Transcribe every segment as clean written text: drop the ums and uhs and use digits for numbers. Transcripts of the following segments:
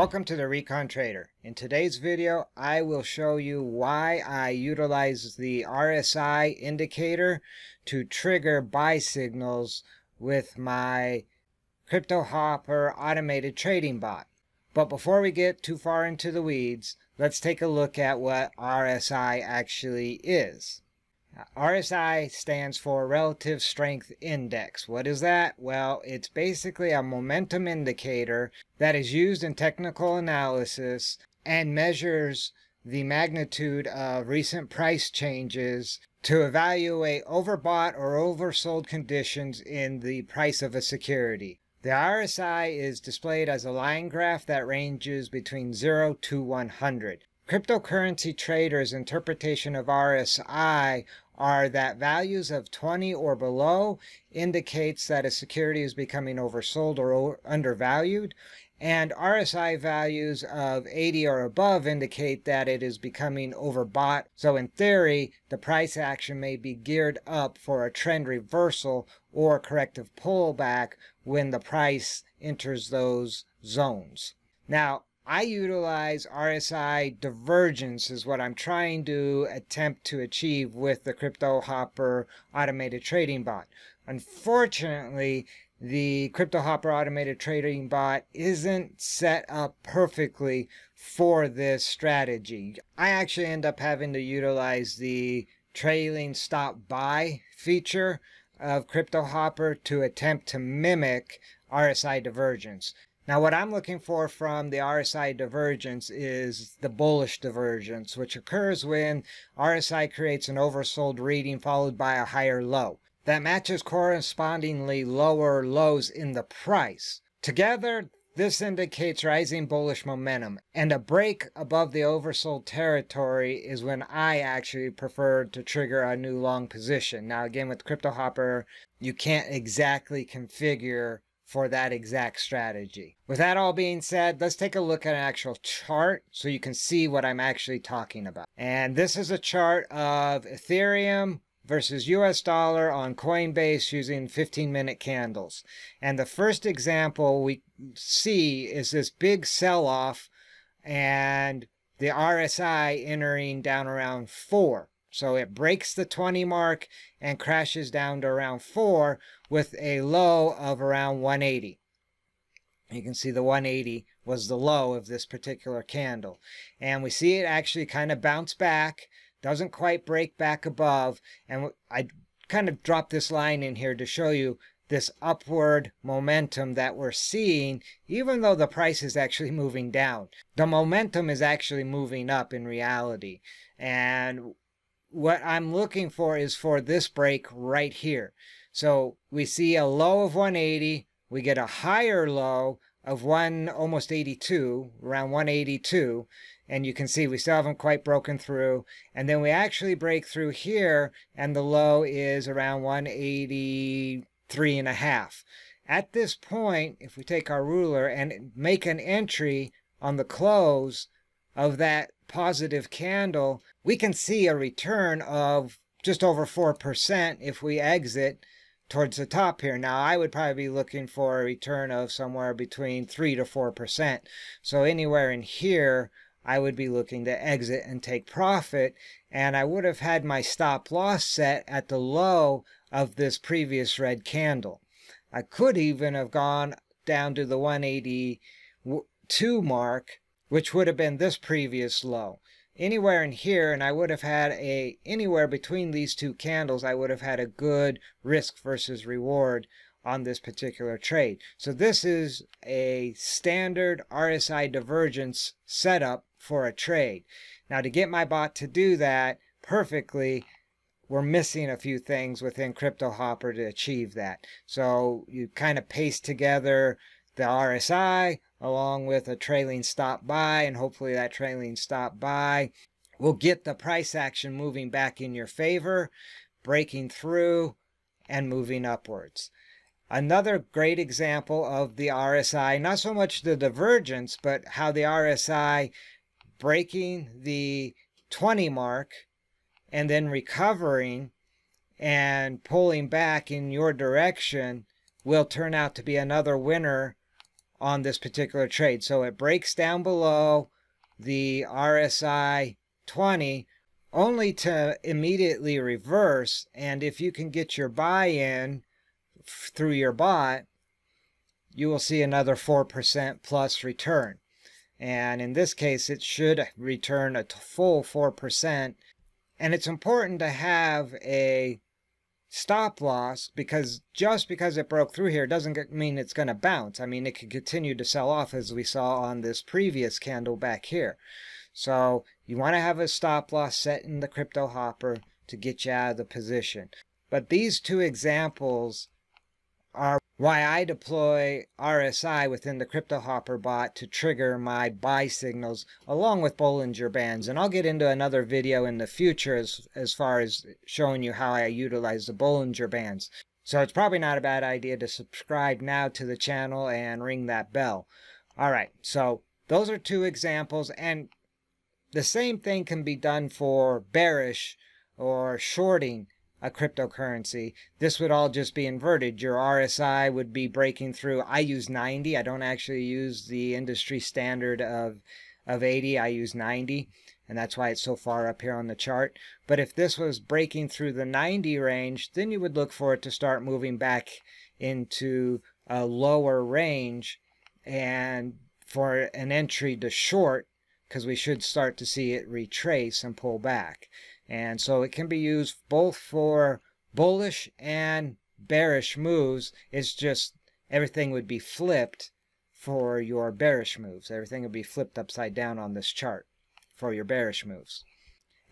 Welcome to the Recon Trader. In today's video, I will show you why I utilize the RSI indicator to trigger buy signals with my Cryptohopper automated trading bot. But before we get too far into the weeds, let's take a look at what RSI actually is. RSI stands for Relative Strength Index. What is that? Well, it's basically a momentum indicator that is used in technical analysis and measures the magnitude of recent price changes to evaluate overbought or oversold conditions in the price of a security. The RSI is displayed as a line graph that ranges between 0 to 100. Cryptocurrency traders' interpretation of RSI are that values of 20 or below indicates that a security is becoming oversold or undervalued, and RSI values of 80 or above indicate that it is becoming overbought. So in theory, the price action may be geared up for a trend reversal or corrective pullback when the price enters those zones. Now, I utilize RSI divergence is what I'm trying to attempt to achieve with the Cryptohopper automated trading bot. Unfortunately, the Cryptohopper automated trading bot isn't set up perfectly for this strategy. I actually end up having to utilize the trailing stop buy feature of Cryptohopper to attempt to mimic RSI divergence. Now, what I'm looking for from the RSI divergence is the bullish divergence, which occurs when RSI creates an oversold reading followed by a higher low that matches correspondingly lower lows in the price. Together, this indicates rising bullish momentum, and a break above the oversold territory is when I actually prefer to trigger a new long position. Now, again, with Cryptohopper, you can't exactly configure for that exact strategy. With that all being said, let's take a look at an actual chart so you can see what I'm actually talking about. And this is a chart of Ethereum versus US dollar on Coinbase using 15-minute candles. And the first example we see is this big sell-off and the RSI entering down around 4. So it breaks the 20 mark and crashes down to around 4 with a low of around 180. You can see the 180 was the low of this particular candle. And we see it actually kind of bounce back, doesn't quite break back above. And I kind of dropped this line in here to show you this upward momentum that we're seeing, even though the price is actually moving down. The momentum is actually moving up in reality. And what I'm looking for is for this break right here. So we see a low of 180, we get a higher low of almost 82, around 182, and you can see we still haven't quite broken through. And then we actually break through here, and the low is around 183.5. At this point, if we take our ruler and make an entry on the close of that positive candle, we can see a return of just over 4% if we exit towards the top here. Now, I would probably be looking for a return of somewhere between 3 to 4%. So anywhere in here, I would be looking to exit and take profit. And I would have had my stop loss set at the low of this previous red candle. I could even have gone down to the 182 mark, which would have been this previous low. Anywhere in here, and I would have had anywhere between these two candles, I would have had a good risk versus reward on this particular trade. So this is a standard RSI divergence setup for a trade. Now, to get my bot to do that perfectly, we're missing a few things within Cryptohopper to achieve that. So you kind of paste together the RSI along with a trailing stop buy, and hopefully that trailing stop buy will get the price action moving back in your favor, breaking through and moving upwards. Another great example of the RSI, not so much the divergence, but how the RSI breaking the 20 mark and then recovering and pulling back in your direction will turn out to be another winner on this particular trade. So it breaks down below the RSI 20 only to immediately reverse. And if you can get your buy-in through your bot, you will see another 4% plus return. And in this case, it should return a full 4%. And it's important to have a stop loss, because just because it broke through here doesn't mean it's going to bounce. I mean, it could continue to sell off as we saw on this previous candle back here. So you want to have a stop loss set in the crypto hopper to get you out of the position. But these two examples are why I deploy RSI within the CryptoHopper bot to trigger my buy signals along with Bollinger Bands. And I'll get into another video in the future as far as showing you how I utilize the Bollinger Bands. So it's probably not a bad idea to subscribe now to the channel and ring that bell. All right, so those are two examples. And the same thing can be done for bearish or shorting a cryptocurrency. This would all just be inverted. Your RSI would be breaking through. I use 90. I don't actually use the industry standard of 80. I use 90, and that's why it's so far up here on the chart. But if this was breaking through the 90 range, then you would look for it to start moving back into a lower range and for an entry to short, because we should start to see it retrace and pull back. And so it can be used both for bullish and bearish moves. It's just everything would be flipped for your bearish moves. Everything would be flipped upside down on this chart for your bearish moves.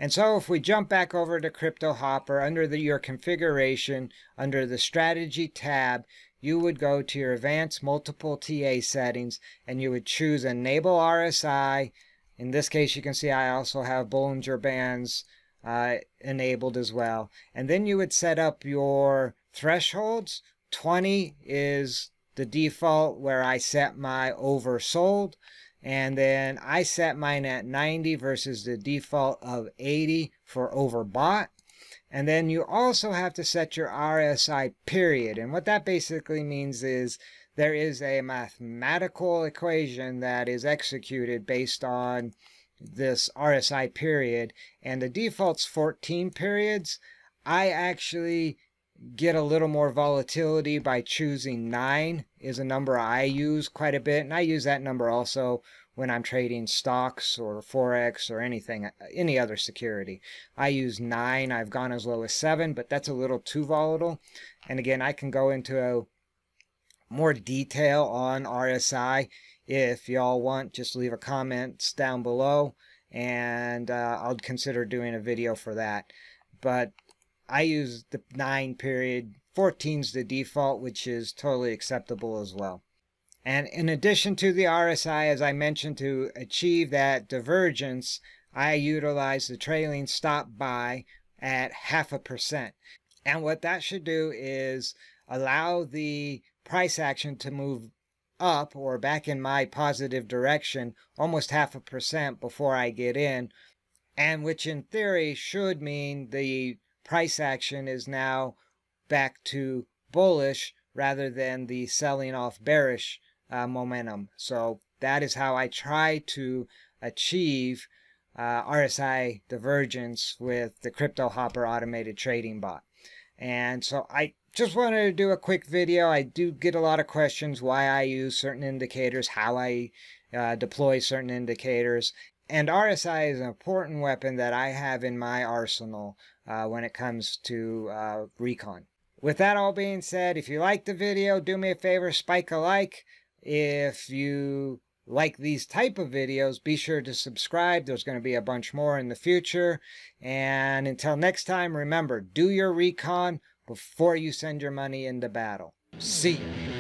And so if we jump back over to CryptoHopper, under your configuration, under the strategy tab, you would go to your advanced multiple TA settings, and you would choose enable RSI. In this case, you can see I also have Bollinger Bands enabled as well. And then you would set up your thresholds. 20 is the default where I set my oversold, and then I set mine at 90 versus the default of 80 for overbought. And then you also have to set your RSI period, and what that basically means is there is a mathematical equation that is executed based on this RSI period, and the default's 14 periods. I actually get a little more volatility by choosing 9 is a number I use quite a bit, and I use that number also when I'm trading stocks or forex or anything, any other security. I use 9. I've gone as low as 7, but that's a little too volatile. And again, I can go into more detail on RSI. If y'all want, just leave a comment down below, and I'll consider doing a video for that. But I use the 9 period. 14's the default, which is totally acceptable as well. And in addition to the RSI, as I mentioned, to achieve that divergence, I utilize the trailing stop buy at 0.5%. And what that should do is allow the price action to move up or back in my positive direction almost 0.5% before I get in, and which in theory should mean the price action is now back to bullish rather than the selling off bearish momentum. So that is how I try to achieve RSI divergence with the CryptoHopper automated trading bot. And so I just wanted to do a quick video. I do get a lot of questions why I use certain indicators, how I deploy certain indicators. And RSI is an important weapon that I have in my arsenal when it comes to recon. With that all being said, if you like the video, do me a favor, spike a like. If you like these type of videos, be sure to subscribe. There's going to be a bunch more in the future. And until next time, remember, do your recon before you send your money into battle. See you.